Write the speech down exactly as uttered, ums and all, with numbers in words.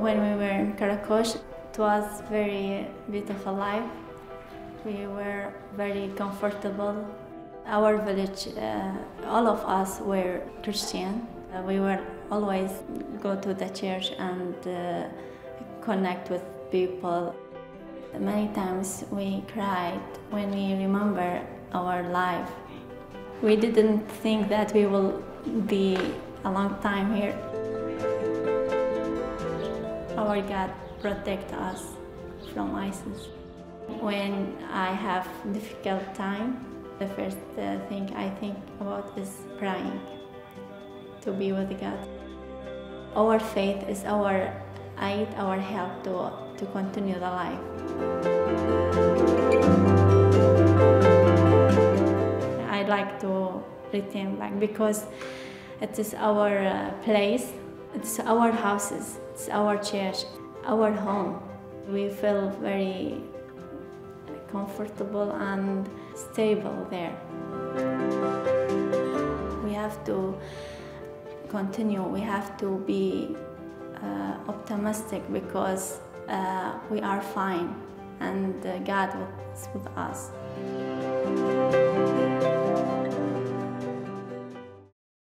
When we were in Karakosh, it was very beautiful life. We were very comfortable. Our village, uh, all of us were Christian. Uh, we were always go to the church and uh, connect with people. Many times we cried when we remember our life. We didn't think that we will be a long time here. Our God protect us from ISIS. When I have difficult time, the first uh, thing I think about is praying to be with God. Our faith is our aid, our help to, to continue the life. I like to return back because it is our uh, place, it's our houses, it's our church, our home. We feel very comfortable and stable there. We have to continue, we have to be uh, optimistic because uh, we are fine and uh, God is with us.